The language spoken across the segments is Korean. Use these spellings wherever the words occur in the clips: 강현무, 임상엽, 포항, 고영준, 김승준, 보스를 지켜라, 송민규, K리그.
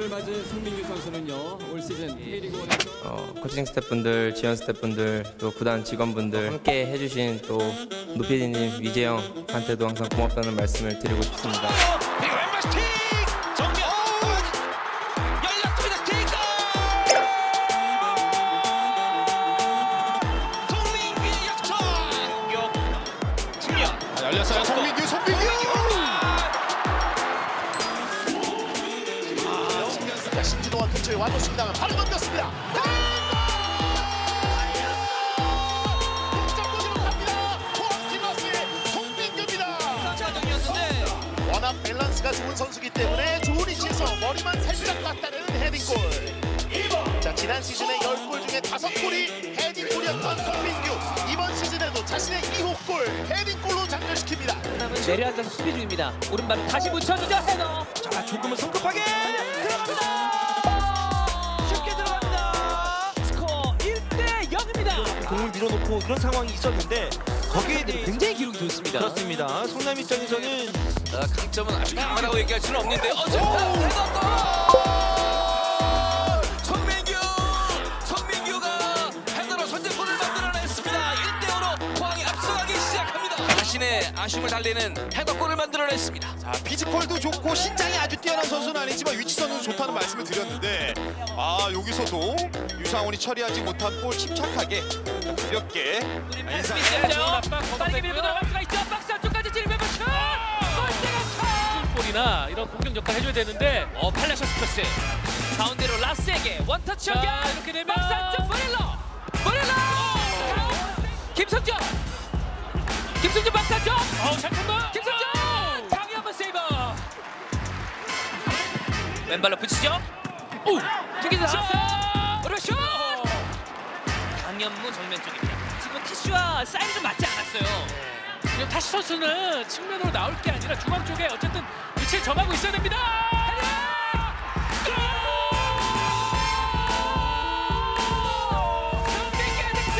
맞은 송민규 선수는요 올 시즌 K리그 코칭 스태프분들, 지원 스태프분들, 또 구단 직원분들 함께 해주신 또 노PD님 위재영한테도 항상 고맙다는 말씀을 드리고 싶습니다. 왼발 스틱! 정면! 열렸습니다. 스틱! 송민규 역전! 측면! 열렸어요. 송민규! 신지도와 근처에 완주승당을 바로 넘겼습니다. 동점골로 갑니다. 포항 킬러스의 송민규입니다. 워낙 밸런스가 좋은 선수기 때문에 좋은 위치에서 머리만 살짝 닿다는 헤딩골. 자, 지난 시즌의 10골 중에 5골이 헤딩골이었던 송민규. 이번 시즌에도 자신의 2호 골 헤딩골로 장렬시킵니다. 내려앉아서 수비 중입니다. 오른발을 다시 붙여주자 헤더. 자, 조금은 성급하게 들어갑니다. 공을 밀어놓고 그런 상황이 있었는데 거기에 대해 굉장히 기록이 좋습니다. 그렇습니다. 성남 입장에서는 강점은 아주 강하다고 얘기할 수는 없는데 송민규! 송민규가 헤더로 선제골을 만들어냈습니다. 1대5로 포항이 앞서가기 시작합니다. 자신의 아쉬움을 달래는 헤더골을 만들어냈습니다. 자, 피지컬도 좋고 신장이 아주 뛰어난 선수는 아니지만 위치선은 좋다는 말씀을 드렸는데 아, 여기서도 유상훈이 처리하지 못한 골 침착하게 가볍게 빠르게 밀고 나갈 수가 있죠. 박스 안쪽까지 찔리면서 슛! 골이나 이런 공격 역할 해줘야 되는데 팔라셔스 패스 가운데로 라스에게 원터치 연결. 이렇게 되면 박스 안쪽 모렐로 김승준 박스 안쪽. 잠깐만 김승준 장이 한번 세이버. 왼발로 붙이죠. 오! 튕기는 샷! 슛! 강현무 정면 쪽입니다. 지금 타슈와 사이즈 좀 맞지 않았어요. 지금 타슈 선수는 측면으로 나올 게 아니라 중앙 쪽에 어쨌든 위치를 정하고 있어야 됩니다. 헤딩! 선택의 득점!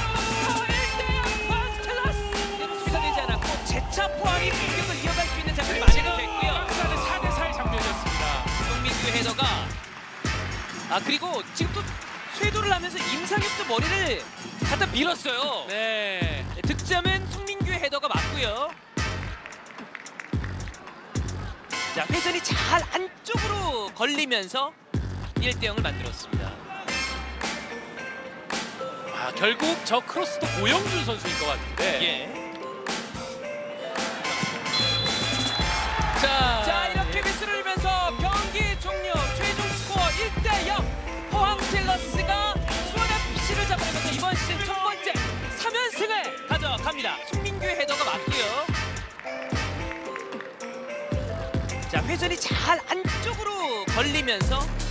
1대0 포항 스텔라스! 기가 되지 않았고 재차 포항이 공격을 이어갈 수 있는 장면이 많이 됐고요. 박사는 4대4의 장면이었습니다. 송민규 헤더가 그리고 지금 또 쇄도를 하면서 임상엽도 머리를 갖다 밀었어요. 네. 득점은 송민규의 헤더가 맞고요. 자, 회전이 잘 안쪽으로 걸리면서 1대0을 만들었습니다. 결국 저 크로스도 고영준 선수인 것 같은데. 예. 자, 이렇게 미스를 이면서 경기 종료. 최종 스코어 1대0. 포항 킬러스가 수원FC를 잡아내면서 이번 시즌 1번째 3연승을 가져갑니다. 송민규의 헤더가 맞고요. 자, 회전이 잘 안쪽으로 걸리면서